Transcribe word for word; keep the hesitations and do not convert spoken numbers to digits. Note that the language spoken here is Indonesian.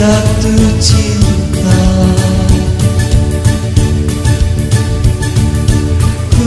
jatuh cinta, ku